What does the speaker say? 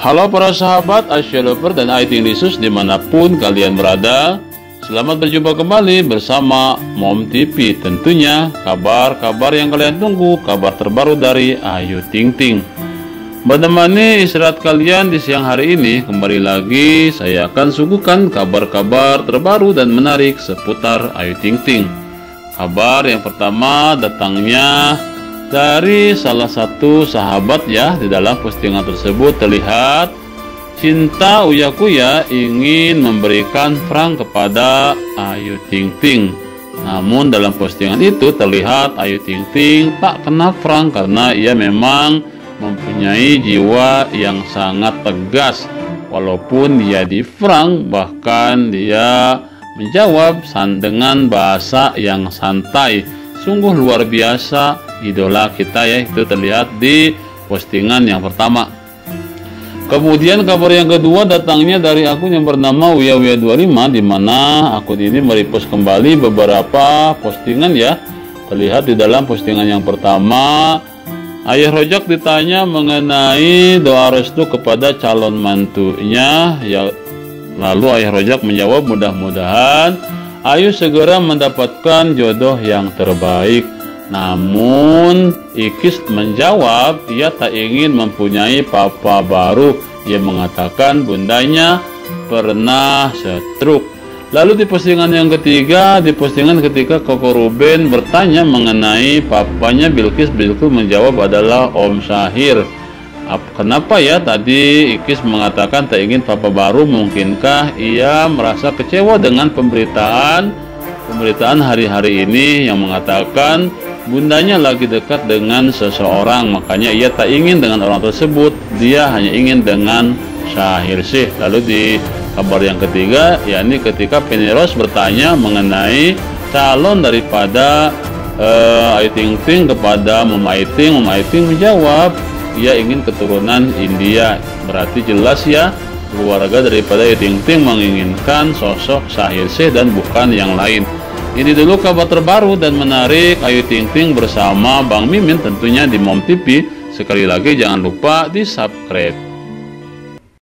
Halo para sahabat Asylover dan Ayu Tingtingers dimanapun kalian berada. Selamat berjumpa kembali bersama Mom TV. Tentunya kabar-kabar yang kalian tunggu, kabar terbaru dari Ayu Ting Ting. Menemani istirahat kalian di siang hari ini, kembali lagi saya akan suguhkan kabar-kabar terbaru dan menarik seputar Ayu Ting Ting. Kabar yang pertama datangnya dari salah satu sahabat ya. Di dalam postingan tersebut terlihat Cinta Uyakuya ingin memberikan frank kepada Ayu Ting Ting. Namun dalam postingan itu terlihat Ayu Ting Ting tak kena frank karena ia memang mempunyai jiwa yang sangat tegas. Walaupun dia di frank, bahkan dia menjawab dengan bahasa yang santai. Sungguh luar biasa idola kita ya, itu terlihat di postingan yang pertama. Kemudian kabar yang kedua datangnya dari akun yang bernama Uya 25, di mana akun ini meripos kembali beberapa postingan ya. Terlihat di dalam postingan yang pertama, Ayah Rojak ditanya mengenai doa restu kepada calon mantunya ya. Lalu Ayah Rojak menjawab, mudah-mudahan Ayu segera mendapatkan jodoh yang terbaik. Namun Ikis menjawab ia tak ingin mempunyai papa baru. Ia mengatakan bundanya pernah stroke. Lalu di postingan yang ketiga, di postingan ketika Koko Ruben bertanya mengenai papanya Bilkis, Bilkis menjawab adalah Om Syahir. Kenapa ya tadi Ikis mengatakan tak ingin papa baru? Mungkinkah ia merasa kecewa dengan pemberitaan hari-hari ini yang mengatakan bundanya lagi dekat dengan seseorang, makanya ia tak ingin dengan orang tersebut, dia hanya ingin dengan Shaheer Sheikh. Lalu di kabar yang ketiga, yakni ketika Peneros bertanya mengenai calon daripada Ayu Ting Ting kepada Mama Ayu Ting, Mama Ayu Ting menjawab ia ingin keturunan India. Berarti jelas ya keluarga daripada Ayu Ting Ting menginginkan sosok Shaheer Sheikh dan bukan yang lain. Ini dulu kabar terbaru dan menarik Ayu Ting Ting bersama Bang Mimin tentunya di Mom TV. Sekali lagi jangan lupa di subscribe.